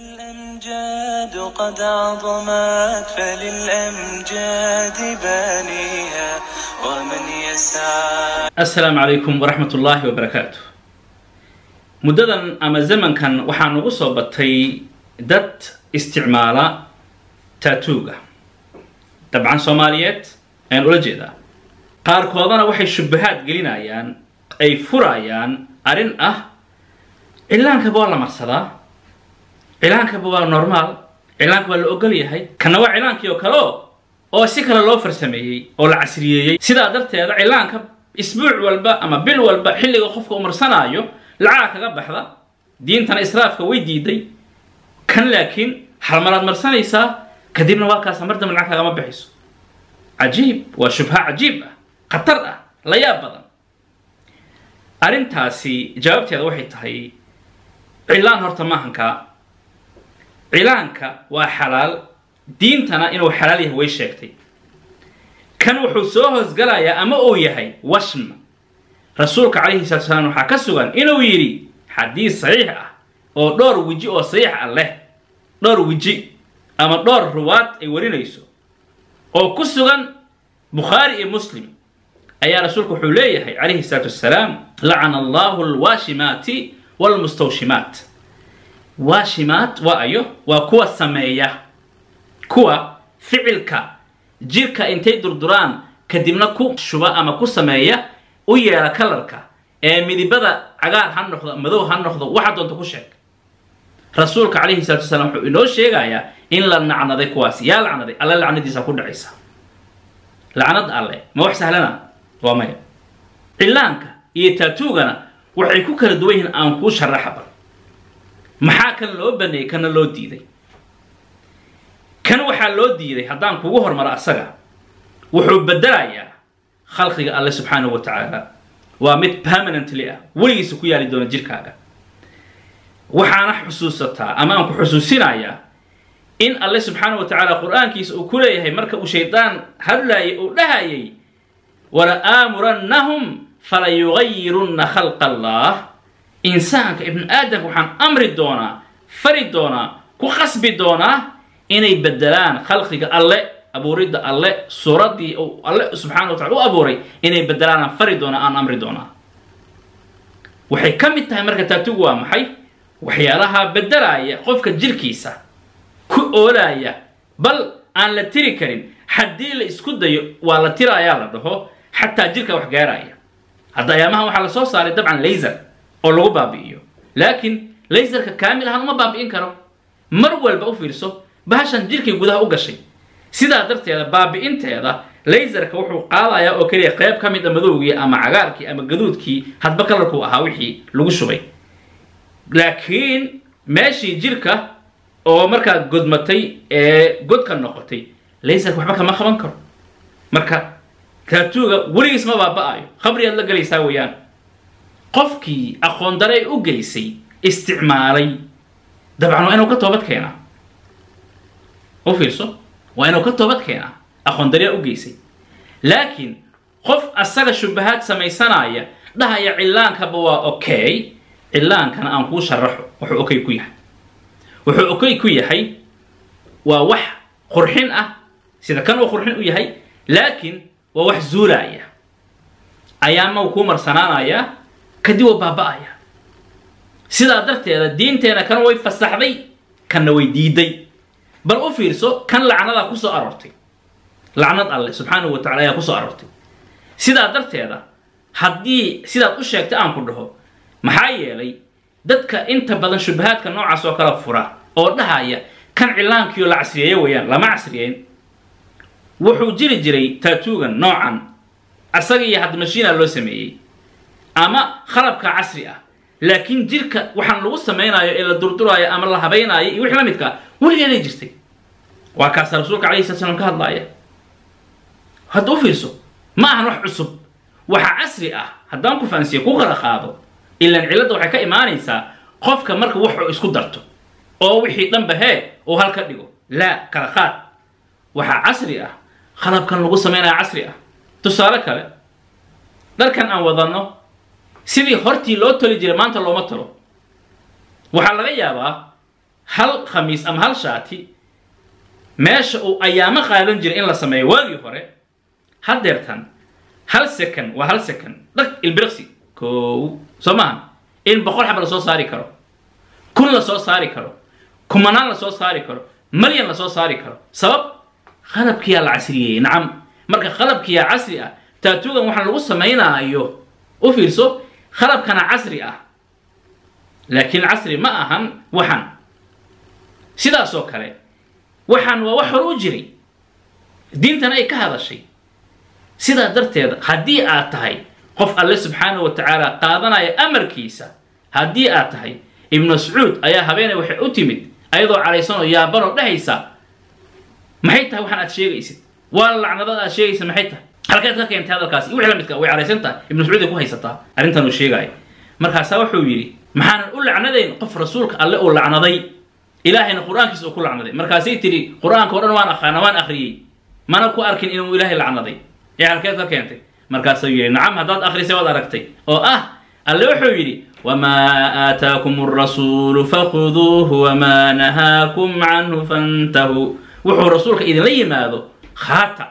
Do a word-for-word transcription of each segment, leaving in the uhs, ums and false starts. الأمجاد قد عظمت فللأمجاد بانيها ومن يسعى. السلام عليكم ورحمة الله وبركاته. مددا أما زمن كان وحان غصبتي دت استعمال تاتوغا طبعا صوماليات أين أولا جيدا قاركوضانا وحي شبهات قلنا أيان أي فرايان أرين أه إلا أنك بوالا مرسلا إعلانك بوا نورمال إعلانك بوا لأقلية هاي كان نوع إعلانك يوكالو أو سيكالا لوفر سميهي أو العسرية سيدا درت هذا إعلانك إسبوع والبا أما بل والبا حلقة خفك أمر صناعيو لعاك غبح ذا دينتان إسرافك ويديدي كان لكن حرمالات مرسانيسا كديبنا واكاسا مردم العاك غمب بحيسو عجيب وشبهة عجيبة قطرة لا يابضا أرنتاسي جاوبتي هذا وحيد هاي إعلان هورتماهنكا إعلانك وحلال دينتنا إنه حلال يهوي شاكتي كان وحسوه زقلايا أما أو يهي وشم رسولك عليه الصلاة والسلام وحكسوغان إنه يري حديث صحيح أو دور وجي أو صحيح الله دور وجي أما دور روات يورينا يسو أو كسوغان بخاري مسلم أي رسولك حليه عليه الصلاة والسلام لعن الله الواشمات والمستوشمات واشمات وأيوه وكوا سمية كوا فعلك جيرك انتي دردران كدمنا كو شبا أما كو سمية ويا كلرك ميدي بدا عقار هنخذ مدو هنخذ واحد دون تكوشك رسولك عليه الصلاة والسلام حو إنو شيغايا إن لعنة ذي كواسي يا لعنة ذي ألا لعنة ذي ساكون عيسى لعنة الله ما وحسها لنا ومايا إلانك يتاتوغنا وحيكو كردويهن أنكو شرحبا maxaa kan loo baneeyay kan loo diiday kan waxa loo diiday hadaan kugu hormar asaga wuxuu bedelayaa khalqiga Alle subhanahu wa ta'ala wa mid permanently ah waligiisa ku yaali doona jirkaaga waxaana xusuusataa ama aan ku xusuusinayaa in Alle subhanahu wa ta'ala quraankiisa uu ku leeyahay marka uu sheeydaan hadlaayay oo dhahayay wala amrunhum fala yughayyirunna khalqa Allah إنسانك ابن آدم وحن أمر دونا فرد دونا كخصب دونا إني بدلان خلقك الله أبو رد الله صورتي أو الله سبحانه وتعالى أبو ري إني بدلان فرد دونا أن أمر دونا وحي كم التهمرك تاتوا محي وحي لها بدلاية قفك جلكيسة كأولاية بل أن لا تري كريم حدي لإسكودي ولا ترى يالله حتى جلك وحجاراية هذا يا ما هو على صوص على طبعا ليزر oo lagu baabiyo laakiin laserka kaamil ahaan ma baabiin karo mar walba u fiirso baashan jirkii gudaha u gashay sida darteeda baabiinteeda laserka wuxuu qaadayaa oo kaliya qayb kamid ah madowgii ama cagaarkii ama gaduudkii hadba kalarku ahaa wixii lagu shubay laakiin meeshii jirka oo marka godmatay ee godka noqotay laserka waxba kama qaban karo marka taatuuga waligiis ma baabaayo khabri aad la galaysaa weeyaan qofkii aqoon daray u geysay isticmaalay dabcan waa inuu ka toobad keenaa oo fiirso waa inuu ka toobad keenaa aqoon daray u geysay laakiin qof asaga shubahaad samaysanaya dhahaya ilaanka waa okay ilaankana aan ku sharaxo wuxuu okay ku yahay wuxuu okay ku yahay waa wax qurxin ah sida kan uu qurxin u yahay laakiin waa wax zuulaya ayaama ku marsanaanaya كدي وبابايا سيدا درتي دينتنا كان وي فسخدي كان وي ديدي بل او فيرسو كان لعندا كو سو ارورتي لعنت الله سبحانه وتعالى كو سو ارورتي سيدا درتيدا حدي سيدا او شيغتي ان كو دهو maxaa yeelay dadka inta badan shubahadka noocaas oo kala fura oo dhahaya kan cilaankiyo la casriyeeyo weeyaan lama casriyeen wuxuu jiri jiray taatuugan noocan asagii had mashiina loo sameeyay أما خربك عصرية لكن جيرك وحن لو سمينا إلى دردرايا أما الله هبينا يوحنا متك ولي اللي جرتي وكاس رسولك عليه الصلاة والسلام كهذا لاية هدو فيرسو ما هنروح عصب وح عصرية هدامكو فانسية كوغر خاضو إلا العلاد وحكا إيمانيسا خوفك مرك وحو إسكو درتو أو وحي لنبهي أو هالكديو لا كرخات وح عصرية خربك لو سمينا عصرية تسارك له ذلكن أوضنه سيدي هورتي لو تولي جيرمانتا لو ماتلو وحال لغا يابا هل خميس أم هل شاتي ماشي أو أيام خالن جري إن لا سمي واجي هره هل درتن هل سكن وهل سكن لك البرسي كو سماه إن بقول حبل صوص صاري كرو كل صوص صاري كرو كمانان صوص صاري كرو مليان صوص صاري كرو سبب خلب كيا العسرية نعم مرك خلب كيا عسرية تاتوجا وحنا القصة ما هنا أيوه وفي الصوب خلب كان عسرية لكن العسري ما أهم وحن سيدا سوكري وحن ووحرو جري دينتنا إيه كهذا الشيء سيدا درتي هدي آتهاي قف الله سبحانه وتعالى قادنا يا أمر كيسا هدي آتهاي ابن سعود أيها بيني وحي أتمد أيضا على صنو يا بنو لهيسا محيتها وحن أتشيغيسد والله عن هذا الشيء سمحيتها هل كانت كانت هذا الكاس وعلمتك وعلى سنتها ابن سعود كو هيساتها أنت نشيغاي مركز وحو يري maxaan u lacnadayn qof rasuulka alle oo lacnaday ilaahay quraankiisa oo ku lacnaday markaasay tiri quraanka oo dhan waan aqaan waan akhriyay mana ku arkin inuu ilaahay lacnaday ee halkaas ka keentay markaasay yiri naam hadaad akhrisay wad aragtay oo ah alle wuxuu yiri wama ataakumur rasuulu fakhuduhu wama nahaakum anhu fantahu wuxuu rasuulka idin la yimaado khaata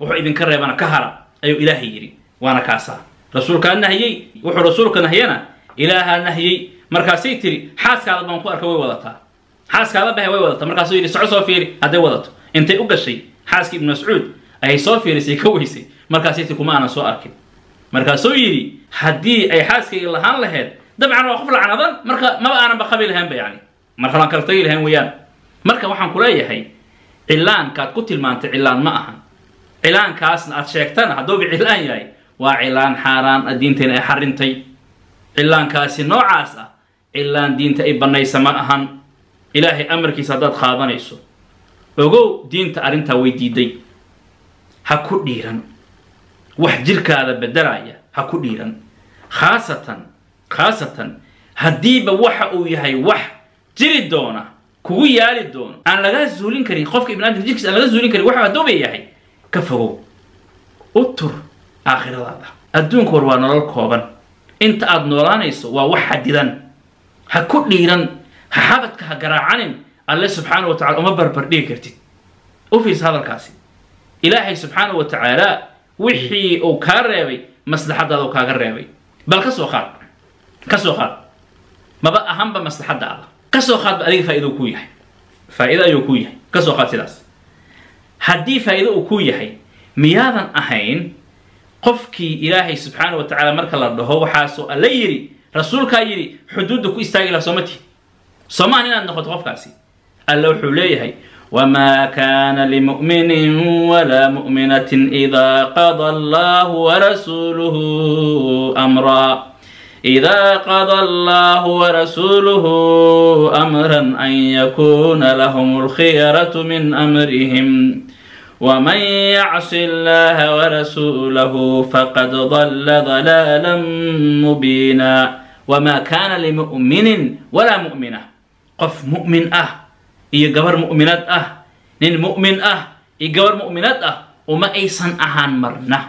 wuxuu idin ka reebana ka hara ayuu ilaahay yiri waana kaasa rasuulka nahiyay wuxuu rasuulka nahiyana إلها نهي مركزي تري حاسك على بنكو أركوي وضعتها حاسك على بهاي وضعتها مركزي يري سعو صافيري هذا وضعته أنت أقول شيء حاسك ابن سعود أي صافيري سيكويسي مركزي تري كمان سو أركب مركزي يري حدي أي حاسك إلا هان لهاد دبعنا وخفل عن هذا مركز ما أنا بقبل هم بيعني مركز كرتيل هم ويان مركز وحن كلية هاي إعلان كات قتل ما أنت إعلان معها إعلان كاس أتشيكتنا هدول إعلان جاي وإعلان حرام الدين تين حرنتي إلّان كاسي نوعاسة إلّان دينتا إبناي سماءهن إلهي أمركي سادات خاضانيسو وقو دينتا أرنتا ويديدي هاكو ديران وحجركا هذا بدرايا هاكو ديران خاصة خاصة هديبا وحا أويهاي وح جري دونا كو يالي دونا أن لغا الزولين كري خوفك ابن آدم جيكس أن لغا الزولين كري وحا دوبي ياهي كفو أطر آخر هذا أدون كوروانا للكوبان أنت أدنورانيس ووحديدن هكوليرن هابتك هجرعن الله سبحانه وتعالى أمبر برديكرتي وفي هذا الكاسي إلهي سبحانه وتعالى وحي أو كاربي مصلحة أو كاربي بل كسو خار كسو خار ما بقى أهم بمصلحة الله كسو خار بقى فائدة كويح فائدة يكويح كسو خار سلاس هدي فائدة كويح ميادا أحين قفكي إلهي سبحانه وتعالى مركل الله هو حاسو الله يري رسول كايري حدودك استعجل صمتي صماني أن نخط قفكاسي الله حليه وما كان لمؤمن ولا مؤمنة إذا قضى الله ورسوله أمرا إذا قضى الله ورسوله أمرا أن يكون لهم الخيرة من أمرهم ومن يعص الله ورسوله فقد ضل ضلالا مبينا وما كان لمؤمن ولا مؤمنة قف مؤمن أه يجبر مؤمنات أه نين مؤمن أه يجبر مؤمنات أه وما أيسن أهان مرنا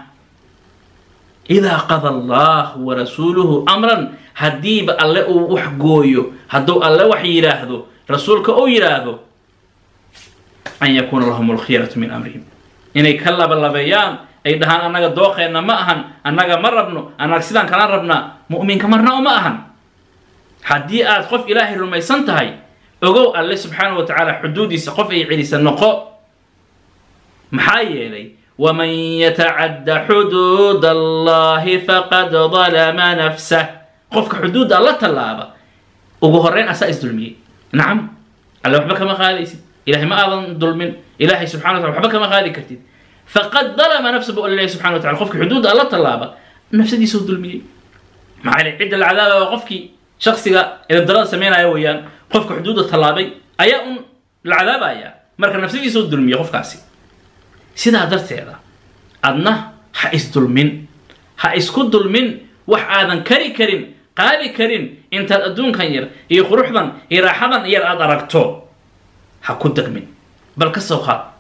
إذا قضى الله ورسوله أمرا هديب الله وحقويو هدو الله وحي يراهدو رسولك أو يراهدو أن يكون لهم الخيرة من أمرهم إني كلا باللبيان أي دهان أنك دوخي أن مأهن أنك مربنو أنك سيدان كان ربنا مؤمن كمرنا ومأهن حدي أدخف إلهي رمي سنتهي أقو الله سبحانه وتعالى حدودي سقف إعلي سنقو محايا إلي ومن يتعد حدود الله فقد ظلم نفسه قفك حدود الله تلابا أقو هرين أسائس دلمي نعم الله أحبك ما خاليسي إلهي ما أظن ظلم إلهي سبحانه وتعالى وحبك ما غالي كرتيد فقد ظلم نفسه بقول الله سبحانه وتعالى خوفك حدود الله طلابه نفسه دي سو ظلميه مع العده العذاب وقفك شخصي إلى الدراسه سمينا ويان خوفك حدود الطلابي أيا العذاب أيا مرك نفسه دي سو ظلميه خوف كاسي سيدا درت هذا أدنه حيس ظلمين حيس كل ظلمين وح آذن كري كريم قابي كريم أنت أدون كير يخرج ضن يراحضن يرأضركتو هاكون دقمين بل كسوخا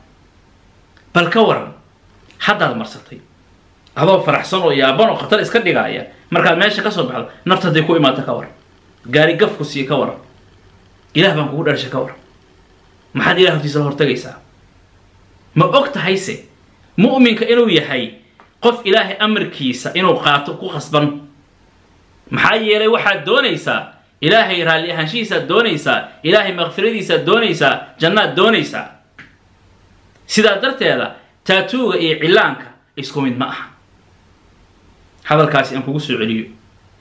بل كورم حد هذا مرسطي هذا فرح صنو يا بانو خطر اسكر دقايا مركز ماشي كسو بحال نفتح ديكو إما تكور قاري قفكو سي كورم إله بان كوغو دارشا كورا محاد إله تيسا هورتاقيسا ما أغتا هايسي مؤمن كإنو يحي قف إله أمر كيسا إنو قاتو كو خصبان محايا يلي واحد دونيسا إلهي رالي هنشيسا دونيسا إلهي مغفرديسا دونيسا جنات دونيسا سيدا درتي هذا تاتوغا إي علانكا إسكوميد ما أحن هذا الكاسي أنكو قصو عليو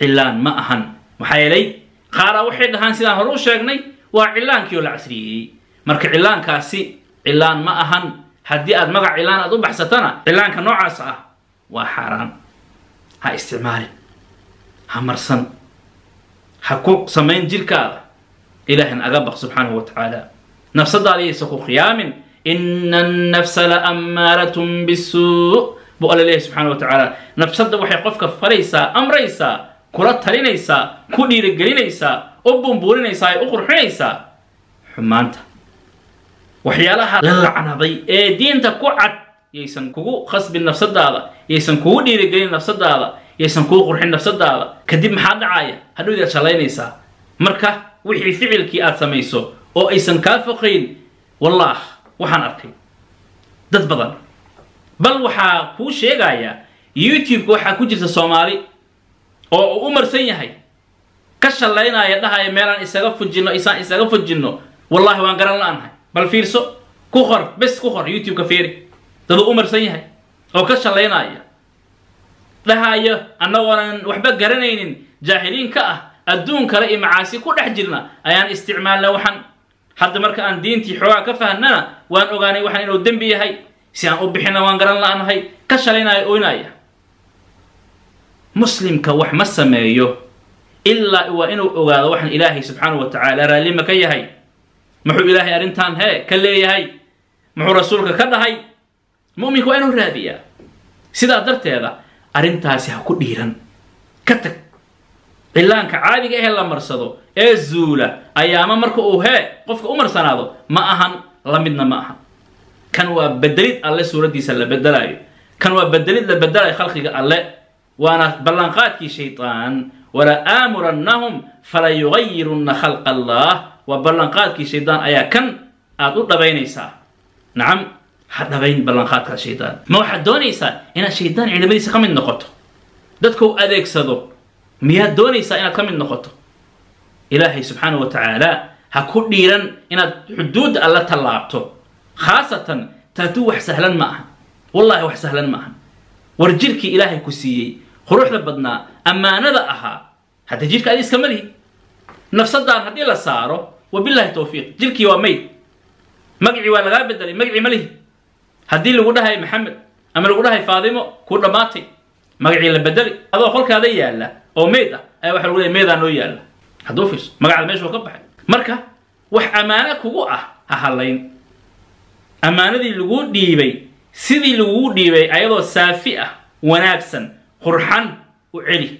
علان ما أحن محايا لي قارا وحيد هان سيدا هروش شاقني وعلانكيو العسري مركا علان كاسي علان ما أحن هدي أد مغا علان أدو بحثتنا علانكا نوعا سأه وحرام ها استعمالي ها مرسن حقوق سمين جلكا إلهن أغبق سبحانه وتعالى نفس دالي سقو خيام إن النفس لأمارة بالسوء بقول الله سبحانه وتعالى نفس دا وحي قفك فريسا أمريسا كرات تلينيسا كودي رجلينيسا أبن بولينيسا أخر حينيسا حمانتا وحيالها للعنة ضي إيه دين تقعد يسن كو خصب النفس دا يسن كودي رجلين نفس دا يسن كو قرحين نفس دا كدب محاد عاية هدو إذا شلينيسا مركا وحي فعل كي آتسميسو أو إيسن كافقين والله وحان أركي داد بضان بل وحا كو شيغايا يوتيوب كو وحا كو جرسة صومالي أو أمر سيهي كشل لينا يدها يميلان إساقف الجنو إسان إساقف الجنو والله وان قران لانها بل فيرسو كوخر بس كوخر يوتيوب كفيري دادو أمر سيهي أو كشل لينا يا لها يا أنوان وحبا قرانين جاهلين كأه الدون كرأي معاسي كو دحجلنا أيان استعمال لوحان حد مركا أن دينتي حوا كفهننا وأن أغاني وحن إنو الدنبي هاي سيان أبحنا وأن قران لأن هاي كشلينا أوينايا مسلم كوح ما سمايو إلا وإنو أغاد وحن إلهي سبحانه وتعالى رالي مكي هاي محو إلهي أرنتان هاي كلي هاي محو رسولك كذا هاي مؤمن وإنو رادية سيدا درت هذا أرنتاسي هاكو ديران كتك إلانك عادي إيه لا مرصدو إيه زولا أيام مركو أوه قفك أمر سنادو ما أهان لمدنا ما أهان كانوا بدلت الله سورة دي سلا بدلايو كانوا بدلت لبدلاي خلقي الله وأنا بلانقاتي شيطان ولا آمرنهم فلا يغيرن خلق الله وبلانقاتي شيطان أيا كان أقول دبينيسا نعم حد دبين بلانقاتك شيطان ما واحد دونيسا إن الشيطان عند بدي سقم النقطة دتكو أديك صدو مياد دونيسا إناد كمن نقطة إلهي سبحانه وتعالى هكو ديران إناد حدود الله تلعبتو خاصة تاتو وح سهلا معها والله وح سهلا معها ورجلك إلهي كسيي خروح لبدنا أما نذأها حتى جيلك أديس كمله نفس الدار هدي لساره وبالله توفيق جيلك وميت مقعي والغابة دلي مقعي مله هدي اللي قولها يا محمد أما اللي قولها يا فاطمة كورنا ماتي مقعي لبدلي هذا خلق هذا يالا أو ميدا أي واحد يقول ميدا إنه يلا هدوفش ما قاعد ماشي وكبح مركه وح أمانك وقع ههالين أمانة دي الوجود ديبي سيدي الوجود ديبي أيضا سافئة ونابسا قرحان وعلي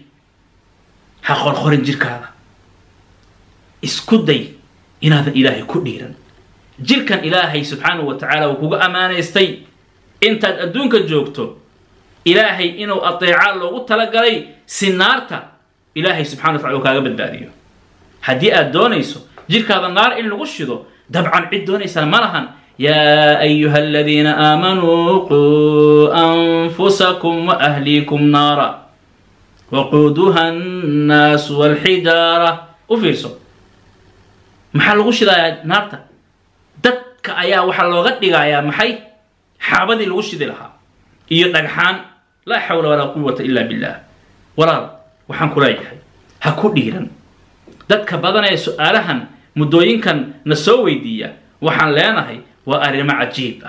هخور خورن جرك هذا إسكودي إن هذا إلهي كديرا جركا إلهي سبحانه وتعالى وكوجا أمانة يستي أنت أدونك جوكتو إلهي إنه أطيع الله وتلقى لي سنارتا إلهي سبحانه وتعالى وكاغا بدباديو هدي أدونيسو جيرك هذا النار اللي غشدو دبعا عد دونيسا مالهن يا أيها الذين آمنوا قوا أنفسكم وأهليكم نارا وقودها الناس والحجارة وفيرسو محل غشدا نارتا دك أيا وحل غدقا يا محي حابدي الغشد لها إيو دغحان لا حول ولا قوة إلا بالله ولا وحن كرايح هكو ديران دادك بدنا سؤالهن مدوين كان نسوي ديا وحن لينهي وأريم عجيب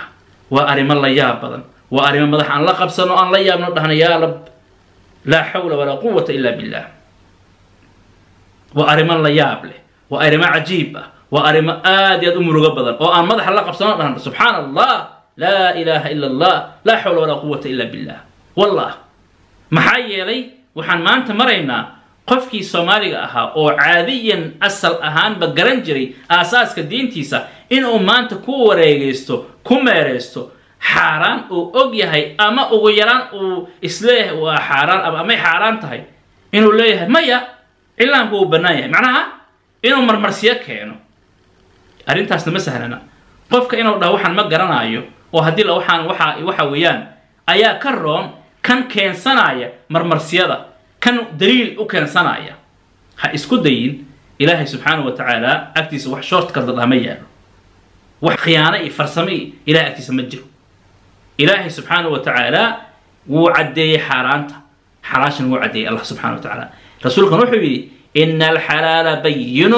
وأريم الله ياب بدن وأريم مدح أن لا قبسن أن لا ياب ندهن يا رب لا حول ولا قوة إلا بالله وأريم الله ياب له وأريم عجيب وأريم آد يد أمور بدن وأن مدح أن لا قبسن سبحان الله لا إله إلا الله لا حول ولا قوة إلا بالله والله محايا لي وحن ما أنت مرينا قفكي سوماليغا أها أو عاديا أصل أهان بقرنجري أساس كدين تيسا إنو ما أنت كو وريغيستو كو ميريستو حاران أو أغيهي أما أغيران أو إسليه وحاران أما أمي حاران تهي إنو ليهي ميا إلا أنكو بنايا معناها إنو مرمرسيكي إنو أرنتاسنا مسهل أنا قفك إنه ده وحن ما جرنا أيه وهدي لو حن وح وحويان أيا كرّم كان كان صناعة مرمر سيادة كان دليل وكان صناعة هيسكدين إلهي سبحانه وتعالى أكتس وحشرت كذا مياه وخيانة فرسمي إلهي أكتس مجرو إلهي سبحانه وتعالى وعدي حرانته حراش وعدي الله سبحانه وتعالى رسولك نوحي إن الحلال بين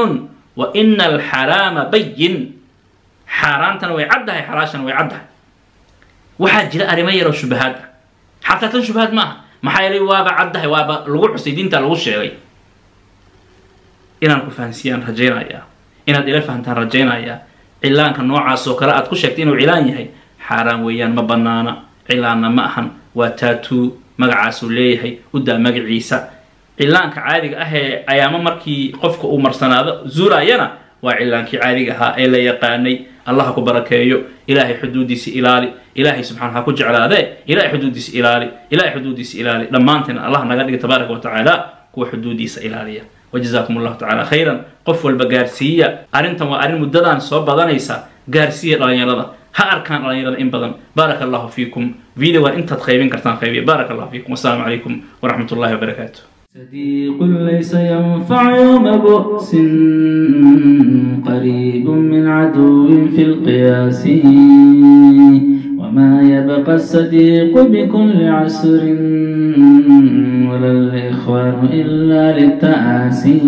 وإن الحرام بين حرانتا ويعدها حراشا ويعدها واحد جلاء رمير وشبهات حتى تنشبهات معها ما حيلي وابا عدها وابا الوحو سيدين تلغو الشعوي إنا نكو فانسيان رجينا إياه إنا دي فانتان رجينا إياه إلان كان نوعا سوكراء تخشك تينو إلان يهي حرام ويان مبنانا إلان مأهن واتاتو مقعاسو ليهي ودا مقعيسا إعلانك عادي أهي أيام مركي قفك أمر سناده زورا ينا وإعلانك عادي ها إلا يقاني الله كبركيو إلهي حدودي سئلالي إلهي سبحانه كج على ذي إلهي حدودي سئلالي إلهي حدودي سئلالي لما أنتنا الله نقدر تبارك وتعالى كو حدودي سئلالية وجزاكم الله تعالى خيرا قف والبجارسية أرنتم وأرن مددان صوب بدنيسا جارسية لا ينرضى ها أركان لا ينرضى إن بدن بارك الله فيكم فيديو أنت تخيبين كرتان خيبي بارك الله فيكم والسلام عليكم ورحمة الله وبركاته. صديق ليس ينفع يوم بؤس قريب من عدو في القياس وما يبقى الصديق بكل عسر ولا الإخوان إلا للتآسي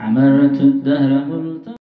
عمرت الدهر